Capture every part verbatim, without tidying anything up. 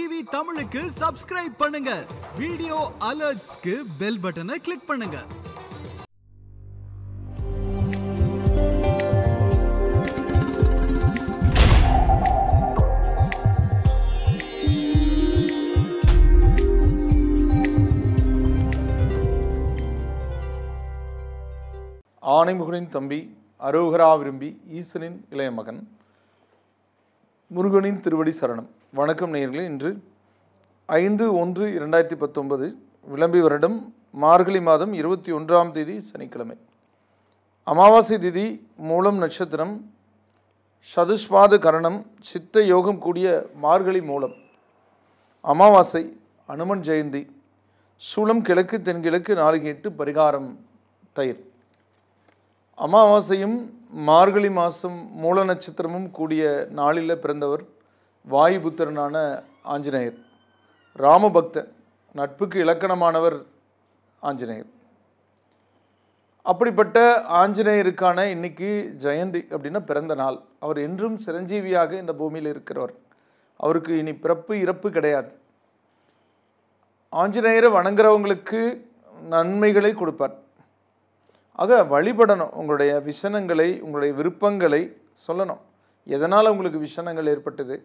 TV तमिलुक्कु subscribe पन्नुंगा, video alerts के बेल बटन क्लिक पन्नुंगा। ஆனைமுகனின் தம்பி அரோகரா விரும்பி ஈசனின் இளைய மகன் முருகனின் திருவடி சரணம். வணக்கம் நேயர்களே, இன்று ஐந்து ஒன்று இரண்டாயிரத்தி பத்தொன்பது விளம்பி வருடம் மார்கழி மாதம் இருபத்தி ஒன்றாம் தேதி சனிக்கிழமை. அமாவாசை திதி, மூலம் நட்சத்திரம், சதுஷ்பாத கரணம், சித்த யோகம் கூடிய மார்கழி மூலம். அமாவாசை, அனுமன் ஜெயந்தி, சூலம் கிழக்கு தென்கிழக்கு நாலு கேட்டு பரிகாரம் தயிர். அமாவாசையும் மார்கழி மாதம் மூல நட்சத்திரமும் கூடிய நாளில் பிறந்தவர் வாயுபுத்திரனான ஆஞ்சநேயர். ராமபக்தன், நட்புக்கு இலக்கணமானவர் ஆஞ்சநேயர். அப்படிப்பட்ட ஆஞ்சநேயருக்கான இன்னைக்கு ஜெயந்தி அப்படின்னா பிறந்த நாள். அவர் என்றும் சிரஞ்சீவியாக இந்த பூமியில் இருக்கிறவர். அவருக்கு இனி பிறப்பு இறப்பு கிடையாது. ஆஞ்சநேயரை வணங்குறவங்களுக்கு நன்மைகளை கொடுப்பார். ஆக வழிபடணும். உங்களுடைய விஷனங்களை, உங்களுடைய விருப்பங்களை சொல்லணும். எதனால் உங்களுக்கு விஷனங்கள் ஏற்பட்டது,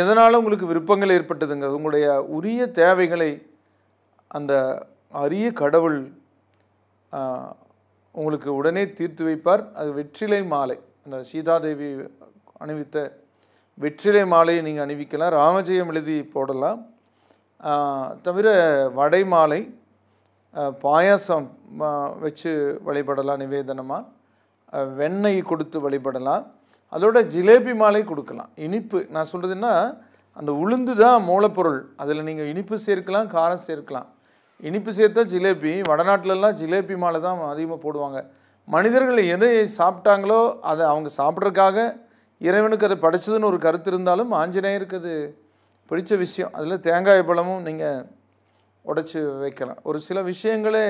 எதனால் உங்களுக்கு விருப்பங்கள் ஏற்பட்டதுங்கிறது, உங்களுடைய உரிய தேவைகளை அந்த அரிய கடவுள் உங்களுக்கு உடனே தீர்த்து வைப்பார். அது வெற்றிலை மாலை, அந்த சீதாதேவி அணிவித்த வெற்றிலை மாலையை நீங்கள் அணிவிக்கலாம். ராமஜெயம் எழுதி போடலாம். தவிர வடை மாலை, பாயாசம் வச்சு வழிபடலாம். நிவேதனமாக வெண்ணெய் கொடுத்து வழிபடலாம். அதோட ஜிலேபி மாலை கொடுக்கலாம். இனிப்பு நான் சொல்கிறதுன்னா அந்த உளுந்து தான் மூலப்பொருள். அதில் நீங்கள் இனிப்பு சேர்க்கலாம், காரம் சேர்க்கலாம். இனிப்பு சேர்த்தா ஜிலேபி. வடநாட்டிலலாம் ஜிலேபி மாலை தான் அதிகமாக போடுவாங்க. மனிதர்கள் எதை சாப்பிட்டாங்களோ அதை அவங்க சாப்பிட்றதுக்காக இறைவனுக்கு அதை படைச்சதுன்னு ஒரு கருத்து இருந்தாலும் ஆஞ்சநேயருக்கு அது பிடிச்ச விஷயம். அதில் தேங்காய் பழமும் நீங்கள் உடைச்சி வைக்கலாம். ஒரு சில விஷயங்களே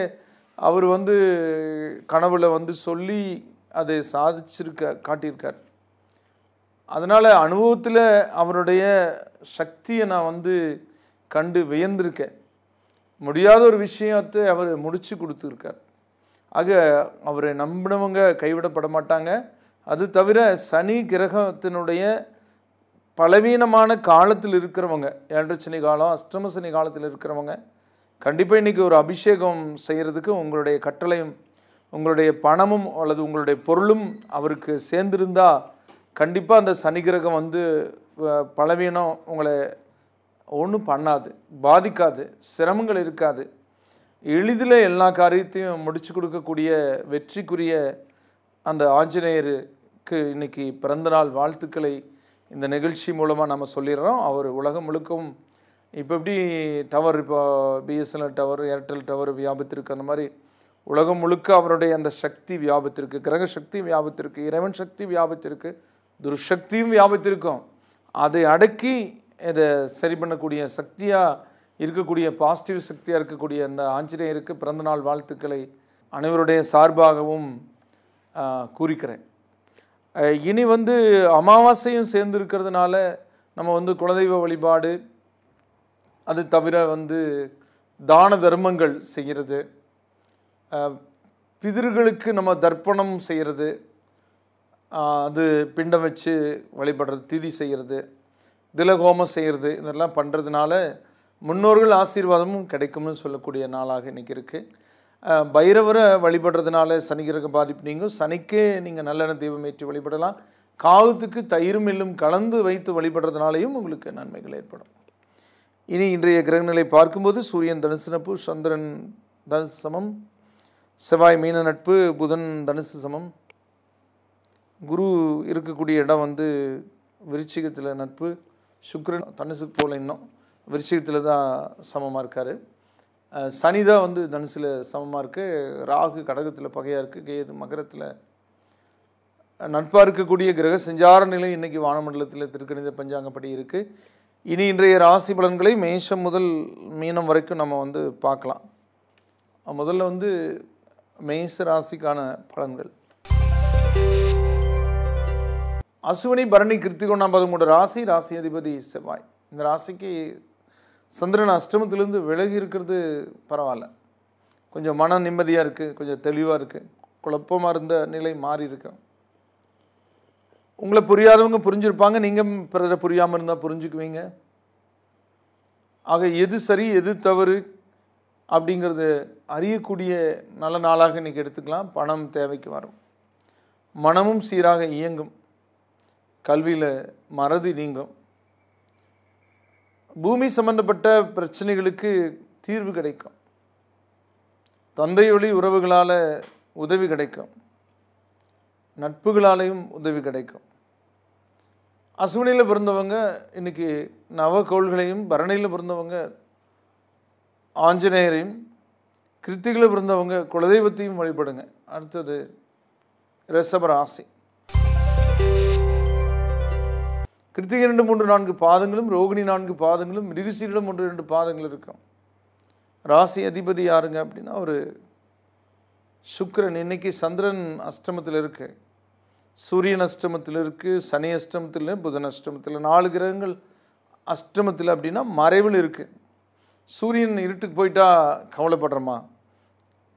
அவர் வந்து கனவுல வந்து சொல்லி அதை சாதிச்சிருக்க காட்டியிருக்கார். அதனால் அனுபவத்தில் அவருடைய சக்தியை நான் வந்து கண்டு வியந்திருக்கேன். முடியாத ஒரு விஷயத்தை அவர் முடித்து கொடுத்துருக்கார். ஆக அவரை நம்பினவங்க கைவிடப்பட மாட்டாங்க. அது தவிர சனி கிரகத்தினுடைய பலவீனமான காலத்தில் இருக்கிறவங்க, ஏழரை சனி காலம், அஷ்டம சனி காலத்தில் இருக்கிறவங்க கண்டிப்பாக இன்றைக்கி ஒரு அபிஷேகம் செய்கிறதுக்கு உங்களுடைய கட்டளையும் உங்களுடைய பணமும் அல்லது உங்களுடைய பொருளும் அவருக்கு சேர்ந்திருந்தால் கண்டிப்பாக அந்த சனி கிரகம் வந்து பலவீனம் உங்களை ஒன்றும் பண்ணாது, பாதிக்காது, சிரமங்கள் இருக்காது. எளிதில் எல்லா காரியத்தையும் முடிச்சு கொடுக்கக்கூடிய வெற்றிக்குரிய அந்த ஆஞ்சநேயருக்கு இன்றைக்கி பிறந்தநாள் வாழ்த்துக்களை இந்த நிகழ்ச்சி மூலமாக நம்ம சொல்லிடுறோம். அவர் உலகம் முழுக்கவும் இப்போ எப்படி டவர், இப்போ பிஎஸ்என்எல் டவர், ஏர்டெல் டவர் வியாபத்திருக்கு, அந்த மாதிரி உலகம் முழுக்க அவருடைய அந்த சக்தி வியாபத்திருக்கு, கிரக சக்தி வியாபத்திருக்கு, இறைவன் சக்தி வியாபத்திருக்கு, துர்சக்தியும் வியாபத்திருக்கும். அதை அடக்கி இதை சரி பண்ணக்கூடிய சக்தியாக இருக்கக்கூடிய, பாசிட்டிவ் சக்தியாக இருக்கக்கூடிய அந்த ஆஞ்சநேயருக்கு பிறந்தநாள் வாழ்த்துக்களை அனைவருடைய சார்பாகவும் கூறிக்கிறேன். இனி வந்து அமாவாசையும் சேர்ந்துருக்கிறதுனால நம்ம வந்து குலதெய்வ வழிபாடு, அது தவிர வந்து தான தர்மங்கள் செய்கிறது, பிதிர்களுக்கு நம்ம தர்ப்பணம் செய்கிறது, அது பிண்டம் வச்சு வழிபடுறது, திதி செய்கிறது, திலகோமம் செய்கிறது, இதெல்லாம் பண்ணுறதுனால முன்னோர்கள் ஆசீர்வாதமும் கிடைக்கும்னு சொல்லக்கூடிய நாளாக இன்றைக்கி இருக்குது. பைரவரை வழிபடுறதுனால சனிக்கிரக பாதிப்பு நீங்கும். சனிக்கே நீங்கள் நல்லெண்ணெய் தீபம் ஏற்றி வழிபடலாம். காகத்துக்கு தயிரும் எள்ளும் கலந்து வைத்து வழிபடுறதுனாலையும் உங்களுக்கு நன்மைகள் ஏற்படும். இனி இன்றைய கிரகநிலை பார்க்கும்போது சூரியன் தனுசு நட்பு, சந்திரன் தனுசு சமம், செவ்வாய் மீன நட்பு, புதன் தனுசு சமம், குரு இருக்கக்கூடிய இடம் வந்து விருச்சிகத்தில் நட்பு, சுக்கிரன் தனுசுக்கு போல் இன்னும் விருச்சிகத்தில் தான் சமமாக இருக்கார். சனி தான் வந்து தனுசில் சமமாக இருக்குது. ராகு கடகத்தில் பகையாக இருக்குது. கேது மகரத்தில் நட்பாக இருக்கக்கூடிய கிரக சஞ்சார நிலை இன்றைக்கி வானமண்டலத்தில் திருக்கணித பஞ்சாங்கப்படி இருக்குது. இனி இன்றைய ராசி பலன்களை மேஷம் முதல் மீனம் வரைக்கும் நம்ம வந்து பார்க்கலாம். முதல்ல வந்து மேஷ ராசிக்கான பலன்கள். அசுவினி, பரணி, கிருத்திகை ஒன்றாம் பாதம் மூன்று ராசி. ராசி அதிபதி செவ்வாய். இந்த ராசிக்கு சந்திரன் அஷ்டமத்திலிருந்து விலகி இருக்கிறது பரவாயில்ல, கொஞ்சம் மன நிம்மதியாக இருக்குது, கொஞ்சம் தெளிவாக இருக்குது, குழப்பமாக இருந்த நிலை மாறி இருக்கு. உங்களை புரியாதவங்க புரிஞ்சுருப்பாங்க, நீங்கள் பிறரை புரியாமல் இருந்தால் புரிஞ்சுக்குவீங்க. ஆக எது சரி எது தவறு அப்படிங்கிறது அறியக்கூடிய நல்ல நாளாக இன்றைக்கி எடுத்துக்கலாம். பணம் தேவைக்கு வரும், மனமும் சீராக இயங்கும், கல்வியில் மறதி நீங்கும், பூமி சம்பந்தப்பட்ட பிரச்சனைகளுக்கு தீர்வு கிடைக்கும், தந்தை வழி உறவுகளால் உதவி கிடைக்கும், நட்புகளாலேயும் உதவி கிடைக்கும். அஸ்வினியில் பிறந்தவங்க இன்றைக்கி நவகோள்களையும், பரணியில் பிறந்தவங்க ஆஞ்சநேயரையும், கிருத்திகளை பிறந்தவங்க குலதெய்வத்தையும் வழிபடுங்க. அடுத்தது ரிஷபராசி. கிருத்திகை ரெண்டு மூன்று நான்கு பாதங்களும், ரோகிணி நான்கு பாதங்களும், மிருகசீரிடம் ஒன்று ரெண்டு பாதங்கள் இருக்கும். ராசி அதிபதி யாருங்க அப்படின்னா ஒரு சுக்கிரன். இன்றைக்கி சந்திரன் அஷ்டமத்தில் இருக்குது, சூரியன் அஷ்டமத்தில் இருக்குது, சனி அஷ்டமத்தில், புதன் அஷ்டமத்தில், நாலு கிரகங்கள் அஷ்டமத்தில். அப்படின்னா மறைவில் இருக்குது. சூரியன் இருட்டுக்கு போயிட்டால் கவலைப்படுறோமா,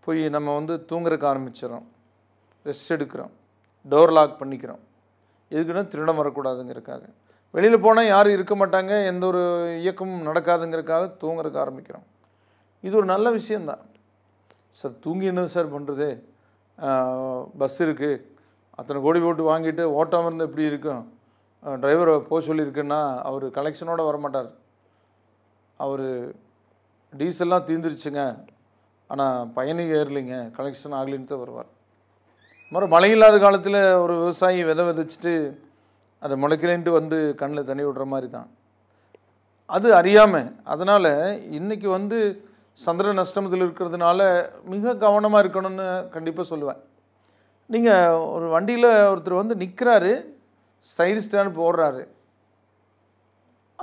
போய் நம்ம வந்து தூங்குறக்கு ஆரம்பிச்சிடறோம், ரெஸ்ட் எடுக்கிறோம், டோர் லாக் பண்ணிக்கிறோம். எதுக்குன்னா திருடம் வரக்கூடாதுங்கிறக்காக. வெளியில் போனால் யாரும் இருக்க மாட்டாங்க, எந்த ஒரு இயக்கமும் நடக்காதுங்கிறக்காக தூங்குறக்கு ஆரம்பிக்கிறோம். இது ஒரு நல்ல விஷயந்தான். சார் தூங்கி என்ன சார் பண்ணுறது, பஸ் இருக்குது, அத்தனை கோடி போட்டு வாங்கிட்டு ஓட்டாமல் இருந்து எப்படி இருக்கும், டிரைவரை போக சொல்லியிருக்குன்னா அவர் கலெக்ஷனோடு வரமாட்டார், அவர் டீசல்லாம் தீர்ந்துருச்சுங்க ஆனால் பயணிக ஏறலைங்க கலெக்ஷன் ஆகலின்னு தான் வருவார். மறு மழை இல்லாத காலத்தில் ஒரு விவசாயி விதை விதைச்சிட்டு அதை முளைக்கலேன்ட்டு வந்து கண்ணில் தண்ணி விடுற மாதிரி தான் அது அறியாமல். அதனால் இன்றைக்கி வந்து சந்திரன் அஷ்டமத்தில் இருக்கிறதுனால மிக கவனமாக இருக்கணும்னு கண்டிப்பாக சொல்லுவேன். நீங்கள் ஒரு வண்டியில் ஒருத்தர் வந்து நிற்கிறாரு, சைடு ஸ்டாண்ட் போடுறாரு,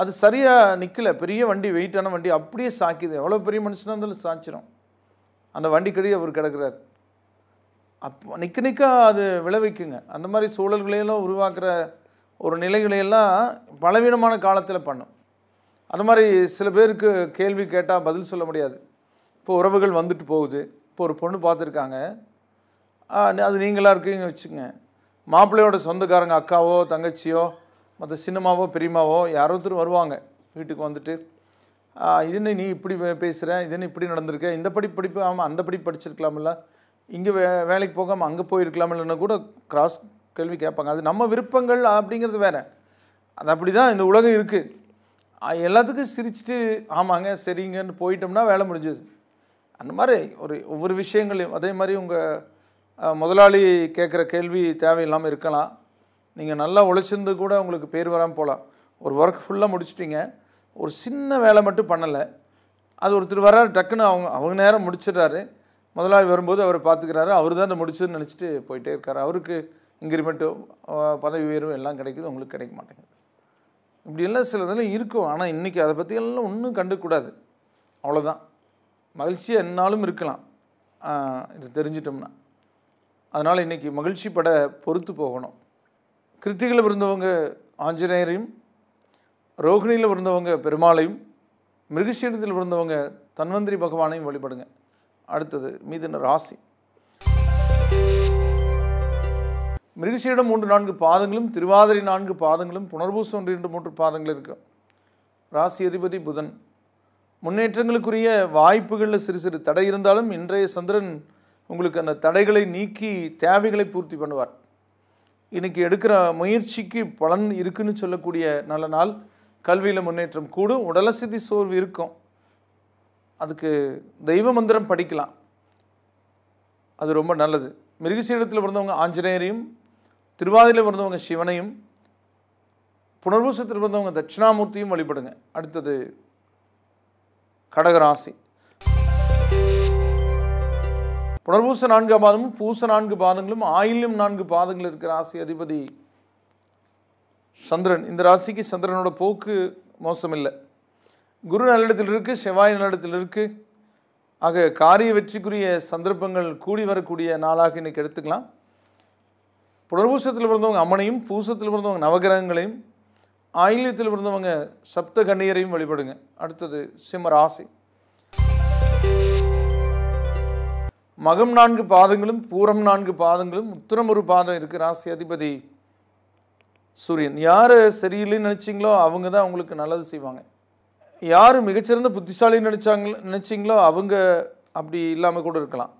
அது சரியாக நிற்கலை, பெரிய வண்டி, வெயிட்டான வண்டி அப்படியே சாக்கிது, எவ்வளோ பெரிய மனுஷனாக இருந்தாலும் சாய்ச்சிரும். அந்த வண்டிக்கடி அவர் கிடக்கிறார். அப்போ நிற்க நிற்க அது விளைவிக்குங்க. அந்த மாதிரி சூழல்களையெல்லாம் உருவாக்குற ஒரு நிலைகளையெல்லாம் பலவீனமான காலத்தில் பண்ணும். அது மாதிரி சில பேருக்கு கேள்வி கேட்டால் பதில் சொல்ல முடியாது. இப்போ உறவுகள் வந்துட்டு போகுது, இப்போ ஒரு பொண்ணு பார்த்துருக்காங்க, அது நீங்களாக இருக்கீங்க வச்சுக்கோங்க, மாப்பிள்ளையோட சொந்தக்காரங்க அக்காவோ தங்கச்சியோ மற்ற சின்னமாவோ பெரியமாவோ யாரோத்தரும் வருவாங்க வீட்டுக்கு வந்துட்டு, இதுன்னு நீ இப்படி பேசுகிற, இதுன்னு இப்படி நடந்திருக்க, இந்த படி படிப்பு, ஆமாம் அந்த படி படிச்சிருக்கலாமில்ல, இங்கே வே வேலைக்கு போகாமல் அங்கே போயிருக்கலாமில்லன்னு கூட கிராஸ் கேள்வி கேட்பாங்க. அது நம்ம விருப்பங்கள் அப்படிங்கிறது வேறு, அது அப்படி தான் இந்த உலகம் இருக்குது. எல்லாத்துக்கும் சிரிச்சுட்டு ஆமாங்க சரிங்கன்னு போயிட்டோம்னா வேலை முடிஞ்சது. அந்த மாதிரி ஒரு ஒவ்வொரு விஷயங்களையும் அதே மாதிரி உங்கள் முதலாளி கேட்குற கேள்வி தேவையில்லாமல் இருக்கலாம். நீங்கள் நல்லா உழைச்சிருந்து கூட உங்களுக்கு பேர் வராமல் போகலாம். ஒரு ஒர்க் ஃபுல்லாக முடிச்சிட்டிங்க, ஒரு சின்ன வேலை மட்டும் பண்ணலை, அது ஒருத்தர் வர்றாரு டக்குன்னு அவங்க அவங்க நேரம் முடிச்சிடுறாரு, முதலாளி வரும்போது அவர் பார்த்துக்கிறாரு, அவர் தான் அதை முடிச்சதுன்னு நினச்சிட்டு போயிட்டே இருக்கார். அவருக்கு இன்க்ரிமெண்ட்டு, பதவி உயர்வு எல்லாம் கிடைக்குது, உங்களுக்கு கிடைக்க மாட்டேங்குது. இப்படியெல்லாம் சில இதெல்லாம் இருக்கும். ஆனால் இன்றைக்கி அதை பற்றியெல்லாம் ஒன்றும் கண்டுக்கூடாது, அவ்வளோதான். மகிழ்ச்சியாக என்னாலும் இருக்கலாம் இது தெரிஞ்சிட்டோம்னா. அதனால் இன்றைக்கி மகிழ்ச்சி பட பொறுத்து போகணும். கிருத்திகையில் பிறந்தவங்க ஆஞ்சநேயரையும், ரோகிணியில் பிறந்தவங்க பெருமாளையும், மிருகசீரத்தில் பிறந்தவங்க தன்வந்திரி பகவானையும் வழிபடுங்க. அடுத்தது மீதின ராசி. மிருகசீரிடம் மூன்று நான்கு பாதங்களும், திருவாதிரை நான்கு பாதங்களும், புனர்பூசம் ஒன்று இரண்டு மூன்று பாதங்கள் இருக்கும். ராசி அதிபதி புதன். முன்னேற்றங்களுக்குரிய வாய்ப்புகளில் சிறு சிறு தடை இருந்தாலும் இன்றைய சந்திரன் உங்களுக்கு அந்த தடைகளை நீக்கி தேவைகளை பூர்த்தி பண்ணுவார். இன்றைக்கி எடுக்கிற முயற்சிக்கு பலன் இருக்குதுன்னு சொல்லக்கூடிய நல்ல நாள். கல்வியில் முன்னேற்றம் கூடும், உடலசதி சோர்வு இருக்கும், அதுக்கு தெய்வ மந்திரம் படிக்கலாம், அது ரொம்ப நல்லது. மிருகசீரத்தில் பிறந்தவங்க ஆஞ்சநேயரையும், திருவாதிரையில் பிறந்தவங்க சிவனையும், புனர்பூசத்தில் பிறந்தவங்க தட்சிணாமூர்த்தியும் வழிபடுங்க. அடுத்தது கடகராசி. புனர்பூச நான்கு பாதமும், பூச நான்கு பாதங்களும், ஆயில்யம் நான்கு பாதங்கள் இருக்கிற ராசி அதிபதி சந்திரன். இந்த ராசிக்கு சந்திரனோட போக்கு மோசமில்லை. குரு நல்லிடத்தில் இருக்குது, செவ்வாய் நல்லிடத்தில் இருக்குது. ஆக காரிய வெற்றிக்குரிய சந்தர்ப்பங்கள் கூடி வரக்கூடிய நாளாக இன்றைக்கி எடுத்துக்கலாம். புனர்பூசத்தில் பிறந்தவங்க அம்மனையும், பூசத்தில் பிறந்தவங்க நவகிரகங்களையும், ஆயில்யத்தில் இருந்தவங்க சப்த கண்ணியரையும் வழிபடுங்க. அடுத்து சிம்ம ராசி. மகம் நான்கு பாதங்களும் பூரம் நான்கு பாதங்களும் உத்தரம் ஒரு பாதம் இருக்கு. ராசி அதிபதி சூரியன். யார் சரியில்லைன்னு நினைச்சிங்களோ அவங்க தான் உங்களுக்கு நல்லது செய்வாங்க. யார் மிகச்சிறந்த புத்திசாலின்னு நினைச்சாங்க நினைச்சிங்களோ அவங்க அப்படி இல்லாமல் கூட இருக்கலாம்.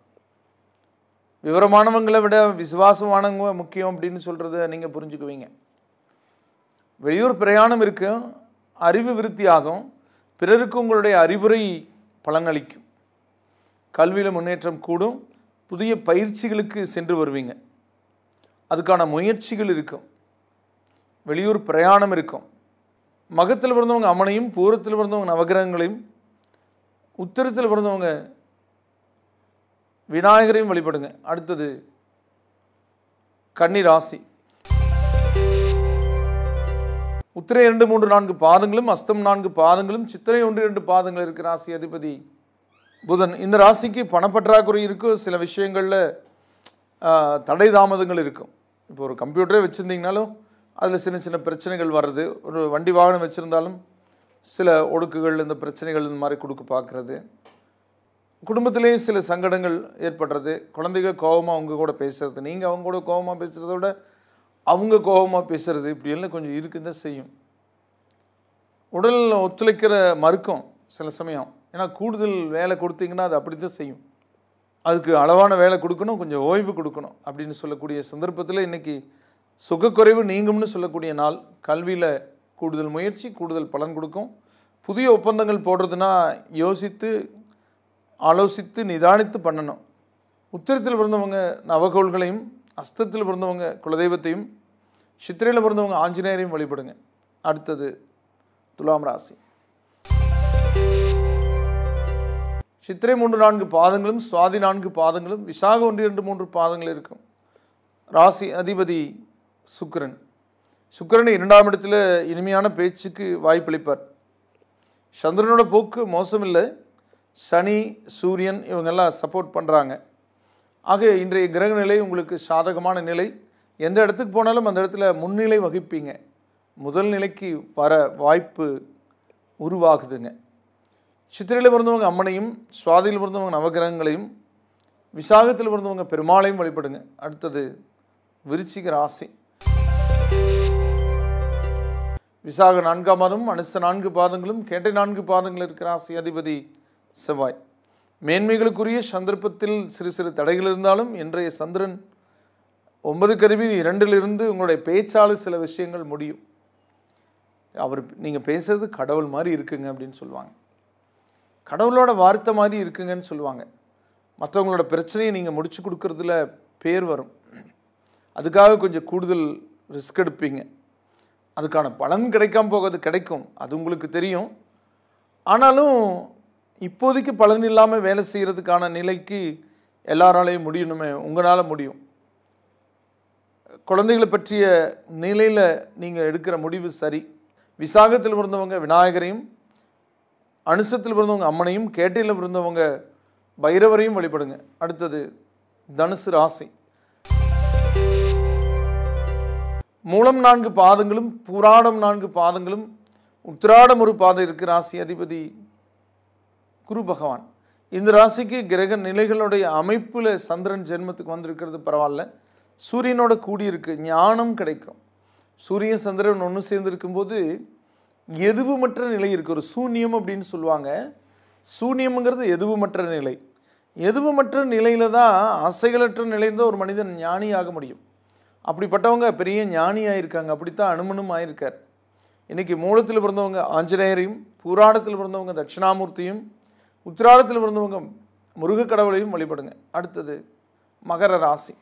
விவரமானவங்களை விட விசுவாசமானவங்க முக்கியம் அப்படின்னு சொல்கிறத நீங்கள் புரிஞ்சுக்குவீங்க. வெளியூர் பிரயாணம் இருக்கும், அறிவு விருத்தியாகும், பிறருக்கு உங்களுடைய அறிவுரை பலனளிக்கும், கல்வியில் முன்னேற்றம் கூடும், புதிய பயிற்சிகளுக்கு சென்று வருவீங்க, அதுக்கான முயற்சிகள் இருக்கும், வெளியூர் பிரயாணம் இருக்கும். மகத்தில் பிறந்தவங்க அம்மனையும் பூரத்தில் பிறந்தவங்க நவகிரகங்களையும் உத்தரத்தில் பிறந்தவங்க விநாயகரையும் வழிபடுங்க. அடுத்தது கன்னி ராசி. உத்திரை இரண்டு மூன்று நான்கு பாதங்களும் அஸ்தம் நான்கு பாதங்களும் சித்திரை ஒன்று இரண்டு பாதங்கள் இருக்கிற ராசி அதிபதி புதன். இந்த ராசிக்கு பணப்பற்றாக்குறை இருக்கும், சில விஷயங்களில் தடை தாமதங்கள் இருக்கும். இப்போ ஒரு கம்ப்யூட்டரே வச்சுருந்தீங்கனாலும் அதில் சின்ன சின்ன பிரச்சனைகள் வர்றது, ஒரு வண்டி வாகனம் வச்சுருந்தாலும் சில ஒடுக்குகள் இந்த பிரச்சனைகள் இந்த மாதிரி கொடுக்க பார்க்குறது, குடும்பத்திலேயும் சில சங்கடங்கள் ஏற்படுறது, குழந்தைகள் கோபமாக அவங்க கூட பேசுகிறது, நீங்கள் அவங்க கூட கோபமாக பேசுகிறத விட அவங்க கோபமாக பேசுகிறது, இப்படியெல்லாம் கொஞ்சம் இருக்குன்னு தான் செய்யும். உடலில் ஒத்துழைக்கிற மறுக்கும் சில சமயம், ஏன்னா கூடுதல் வேலை கொடுத்தீங்கன்னா அது அப்படி தான் செய்யும். அதுக்கு அளவான வேலை கொடுக்கணும், கொஞ்சம் ஓய்வு கொடுக்கணும் அப்படின்னு சொல்லக்கூடிய சந்தர்ப்பத்தில் இன்றைக்கி சுகக்குறைவு நீங்கும்னு சொல்லக்கூடிய நாள். கல்வியில் கூடுதல் முயற்சி கூடுதல் பலன் கொடுக்கும். புதிய ஒப்பந்தங்கள் போடுறதுன்னா யோசித்து ஆலோசித்து நிதானித்து பண்ணணும். உத்திரத்தில் பிறந்தவங்க நவகோள்களையும் அஸ்தத்தில் பிறந்தவங்க குலதெய்வத்தையும் சித்திரையில் பிறந்தவங்க ஆஞ்சநேயரையும் வழிபடுங்க. அடுத்தது துலாம் ராசி. சித்திரை மூன்று நான்கு பாதங்களும் சுவாதி நான்கு பாதங்களும் விசாக ஒன்று இரண்டு மூன்று பாதங்கள் இருக்கும். ராசி அதிபதி சுக்கிரன். சுக்கிரன் இரண்டாம் இடத்துல இனிமையான பேச்சுக்கு வாய்ப்பளிப்பார். சந்திரனோட போக்கு மோசமில்லை, சனி சூரியன் இவங்கெல்லாம் சப்போர்ட் பண்ணுறாங்க. ஆக இன்றைய கிரக நிலை உங்களுக்கு சாதகமான நிலை. எந்த இடத்துக்கு போனாலும் அந்த இடத்துல முன்னிலை வகிப்பீங்க, முதல் நிலைக்கு வர வாய்ப்பு உருவாகுதுங்க. சித்திரையில் பிறந்தவங்க அம்மனையும் சுவாதியில் பிறந்தவங்க நவகிரகங்களையும் விசாகத்தில் பிறந்தவங்க பெருமாளையும் வழிபடுங்க. அடுத்தது விருச்சிக ராசி. விசாக நான்காம் பாதமும் அனுச நான்கு பாதங்களும் கேட்டை நான்கு பாதங்கள் இருக்கிற ராசி அதிபதி செவ்வாய். மேன்மைகளுக்குரிய சந்தர்ப்பத்தில் சிறு சிறு தடைகள் இருந்தாலும் இன்றைய சந்திரன் ஒன்பது கருவி இரண்டிலிருந்து உங்களுடைய பேச்சால் சில விஷயங்கள் முடியும். அவர் நீங்கள் பேசுறது கடவுள் மாதிரி இருக்குங்க அப்படின்னு சொல்லுவாங்க, கடவுளோட வார்த்தை மாதிரி இருக்குங்கன்னு சொல்லுவாங்க. மற்றவங்களோட பிரச்சனையை நீங்கள் முடிச்சு கொடுக்குறதுல பேர் வரும். அதுக்காக கொஞ்சம் கூடுதல் ரிஸ்க் எடுப்பீங்க, அதுக்கான பலன் கிடைக்காம போகிறது, கிடைக்கும் அது உங்களுக்கு தெரியும். ஆனாலும் இப்போதைக்கு பலன் இல்லாமல் வேலை செய்கிறதுக்கான நிலைக்கு எல்லாராலையும் முடியணுமே, உங்களால் முடியும். குழந்தைகளை பற்றிய நிலையில் நீங்கள் எடுக்கிற முடிவு சரி. விசாகத்தில் பிறந்தவங்க விநாயகரையும் அனுசத்தில் பிறந்தவங்க அம்மனையும் கேட்டையில் பிறந்தவங்க பைரவரையும் வழிபடுங்க. அடுத்தது தனுசு ராசி. மூலம் நான்கு பாதங்களும் புராடம் நான்கு பாதங்களும் உத்திராடம் ஒரு பாதம் இருக்குது. ராசி அதிபதி குரு பகவான். இந்த ராசிக்கு கிரக நிலைகளுடைய அமைப்பில் சந்திரன் ஜென்மத்துக்கு வந்திருக்கிறது பரவாயில்ல, சூரியனோட கூடியிருக்கு, ஞானம் கிடைக்கும். சூரியன் சந்திரன் ஒன்று சேர்ந்துருக்கும்போது எதுவுமற்ற நிலை இருக்குது, ஒரு சூன்யம் அப்படின்னு சொல்லுவாங்க. சூன்யம்ங்கிறது எதுவுமற்ற நிலை. எதுவுமற்ற நிலையில் தான் அசைகளற்ற நிலையில் ஒரு மனிதன் ஞானி ஆக முடியும். அப்படிப்பட்டவங்க பெரிய ஞானியாக இருக்காங்க, அப்படித்தான் அனுமனும் ஆயிருக்கார். இன்றைக்கி மூலத்தில் பிறந்தவங்க ஆஞ்சநேயரையும் பூராடத்தில் பிறந்தவங்க தட்சிணாமூர்த்தியும் உத்திராடத்தில் பிறந்தவங்க முருகக்கடவுளையும் வழிபடுங்க. அடுத்தது மகர ராசி.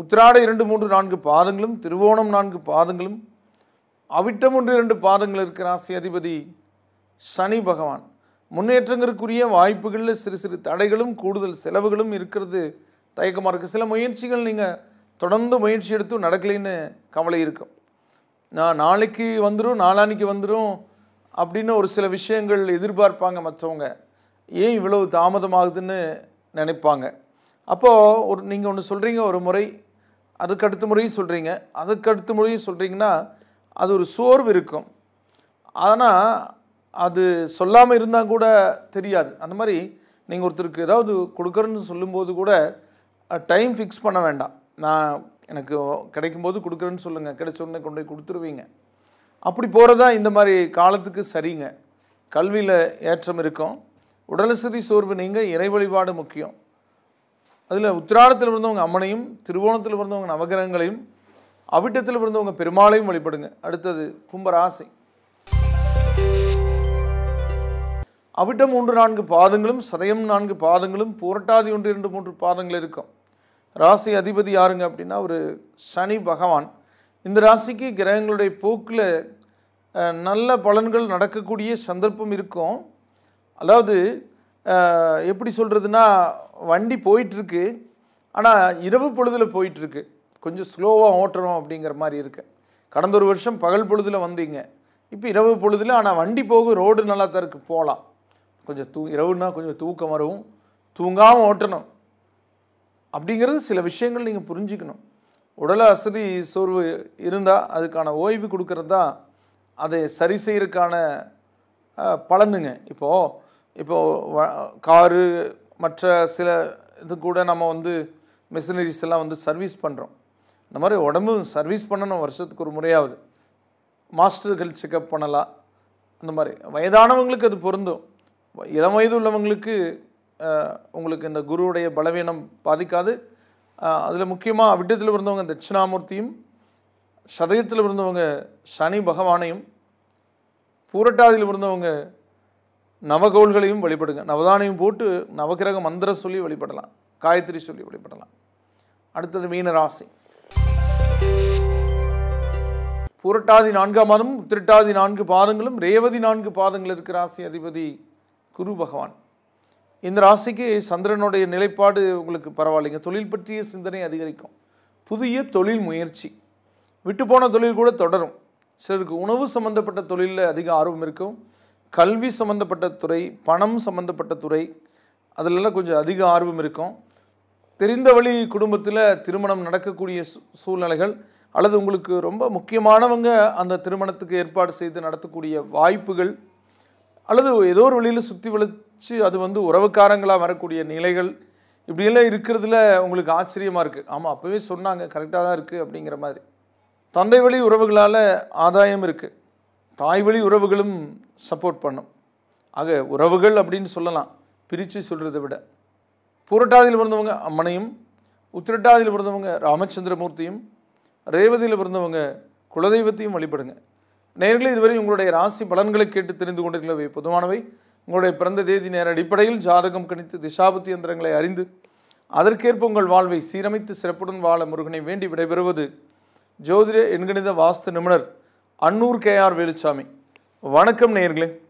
உத்திராட இரண்டு மூன்று நான்கு பாதங்களும் திருவோணம் நான்கு பாதங்களும் அவிட்டம் ஒன்று இரண்டு பாதங்கள் இருக்கிற ராசி அதிபதி சனி பகவான். முன்னேற்றங்களுக்குரிய வாய்ப்புகளில் சிறு சிறு தடைகளும் கூடுதல் செலவுகளும் இருக்கிறது, தயக்கமாக இருக்குது. சில முயற்சிகள் நீங்கள் தொடர்ந்து முயற்சி எடுத்து நடக்கலைன்னு கவலை இருக்கும். நான் நாளைக்கு வந்துடும் நாளானிக்கு வந்துடும் அப்படின்னு ஒரு சில விஷயங்கள் எதிர்பார்ப்பாங்க மற்றவங்க, ஏன் இவ்வளவு தாமதமாகுதுன்னு நினைப்பாங்க. அப்போது ஒரு நீங்கள் ஒன்று சொல்கிறீங்க, ஒரு முறை அதுக்கடுத்த முறையும் சொல்கிறீங்க அதுக்கடுத்த முறையும் சொல்கிறீங்கன்னா அது ஒரு சோர்வு இருக்கும். ஆனால் அது சொல்லாமல் இருந்தால் கூட தெரியாது. அந்த மாதிரி நீங்கள் ஒருத்தருக்கு ஏதாவது கொடுக்குறேன்னு சொல்லும்போது கூட டைம் ஃபிக்ஸ் பண்ண வேண்டாம். நான் எனக்கு கிடைக்கும்போது கொடுக்குறேன்னு சொல்லுங்கள், கிடைச்ச உடனே கொண்டு போய் கொடுத்துருவீங்க. அப்படி போகிறதா இந்த மாதிரி காலத்துக்கு சரிங்க. கல்வியில் ஏற்றம் இருக்கும், உடல்சதி சோர்வு நீங்கள், இறை வழிபாடு முக்கியம். அதில் உத்திராடத்தில் இருந்தவங்க அம்மனையும், திருவோணத்தில் இருந்தவங்க நவகிரகங்களையும், அவிட்டத்தில் இருந்தவங்க பெருமாளையும் வழிபடுங்க. அடுத்தது கும்பராசி. அவிட்டம் மூன்று நான்கு பாதங்களும், சதயம் நான்கு பாதங்களும், பூரட்டாதி ஒன்று இரண்டு மூன்று பாதங்கள் இருக்கும். ராசி அதிபதி யாருங்க அப்படின்னா ஒரு சனி பகவான். இந்த ராசிக்கு கிரகங்களுடைய போக்கில் நல்ல பலன்கள் நடக்கக்கூடிய சந்தர்ப்பம் இருக்கும். அதாவது எப்படி சொல்கிறதுனா, வண்டி போயிட்டுருக்கு, ஆனால் இரவு பொழுதில் போயிட்டுருக்கு, கொஞ்சம் ஸ்லோவாக ஓட்டுறோம் அப்படிங்கிற மாதிரி இருக்குது. கடந்த ஒரு வருஷம் பகல் பொழுதில் வந்தீங்க, இப்போ இரவு பொழுதில், ஆனால் வண்டி போகும், ரோடு நல்லா தான் இருக்குது, போகலாம். கொஞ்சம் தூ இரவுனா கொஞ்சம் தூக்கம் வரும், தூங்காமல் ஓட்டணும் அப்படிங்கிறது சில விஷயங்கள் நீங்கள் புரிஞ்சுக்கணும். உடல் அசதி சோர்வு இருந்தால் அதுக்கான ஓய்வு கொடுக்கறது தான் அதை சரி செய்கிறதுக்கான பலனுங்க. இப்போது இப்போது காரு மற்ற சில இது கூட நம்ம வந்து மிஷினரிஸ் எல்லாம் வந்து சர்வீஸ் பண்ணுறோம். இந்த மாதிரி உடம்பு சர்வீஸ் பண்ணணும், வருஷத்துக்கு ஒரு முறையாவது மாஸ்டர்கள் செக்கப் பண்ணலாம். அந்த மாதிரி வயதானவங்களுக்கு அது பொருந்தும். இளம் வயது உள்ளவங்களுக்கு உங்களுக்கு இந்த குருவுடைய பலவீனம் பாதிக்காது. அதில் முக்கியமாக விட்டத்தில் இருந்தவங்க தட்சிணாமூர்த்தியும், சதயத்தில் இருந்தவங்க சனி பகவானையும், பூரட்டாதியில் இருந்தவங்க நவகோள்களையும் வழிபடுங்க. நவதானையும் போட்டு நவகிரக மந்திர சொல்லி வழிபடலாம், காயத்ரி சொல்லி வழிபடலாம். அடுத்தது மீனராசி. பூரட்டாதி நான்காம் மாதமும், திருட்டாதி நான்கு பாதங்களும், ரேவதி நான்கு பாதங்கள் இருக்கிற ராசி அதிபதி குரு பகவான். இந்த ராசிக்கு சந்திரனுடைய நிலைப்பாடு உங்களுக்கு பரவாயில்லைங்க. தொழில் பற்றிய சிந்தனை அதிகரிக்கும், புதிய தொழில் முயற்சி, விட்டுப்போன தொழில் கூட தொடரும். சிலருக்கு உணவு சம்மந்தப்பட்ட தொழிலில் அதிக ஆர்வம் இருக்கும். கல்வி சம்மந்தப்பட்ட துறை, பணம் சம்மந்தப்பட்ட துறை, அதிலெல்லாம் கொஞ்சம் அதிக ஆர்வம் இருக்கும். தெரிந்த வழி குடும்பத்தில் திருமணம் நடக்கக்கூடிய சூழ்நிலைகள், அல்லது உங்களுக்கு ரொம்ப முக்கியமானவங்க அந்த திருமணத்துக்கு ஏற்பாடு செய்து நடத்தக்கூடிய வாய்ப்புகள், அல்லது ஏதோ ஒரு வழியில் சுற்றி வளைச்சு அது வந்து உறவுக்காரங்களாக வரக்கூடிய நிலைகள், இப்படியெல்லாம் இருக்கிறதுல உங்களுக்கு ஆச்சரியமாக இருக்குது. ஆமாம், அப்போவே சொன்னாங்க, கரெக்டாக தான் இருக்குது அப்படிங்கிற மாதிரி. தந்தை வழி உறவுகளால் ஆதாயம் இருக்குது, தாய் வழி உறவுகளும் சப்போர்ட் பண்ணும். ஆக உறவுகள் அப்படின்னு சொல்லலாம், பிரித்து சொல்கிறத விட. பூரட்டாதியில் பிறந்தவங்க அம்மனையும், உத்திரட்டாதியில் பிறந்தவங்க ராமச்சந்திரமூர்த்தியும், ரேவதியில் பிறந்தவங்க குலதெய்வத்தையும் வழிபடுங்க. நேர்களே, இதுவரை உங்களுடைய ராசி பலன்களை கேட்டு தெரிந்து கொண்டிருக்கவே பொதுவானவை. உங்களுடைய பிறந்த தேதி நேர அடிப்படையில் ஜாதகம் கணித்து திசாபுத்தி யந்திரங்களை அறிந்து அதற்கேற்ப உங்கள் வாழ்வை சீரமைத்து சிறப்புடன் வாழ முருகனை வேண்டி விடைபெறுவது ஜோதிட எண்கணித வாஸ்து நிபுணர் அன்னூர் கே ஆர் வேலுச்சாமி. வணக்கம் நேயர்களே.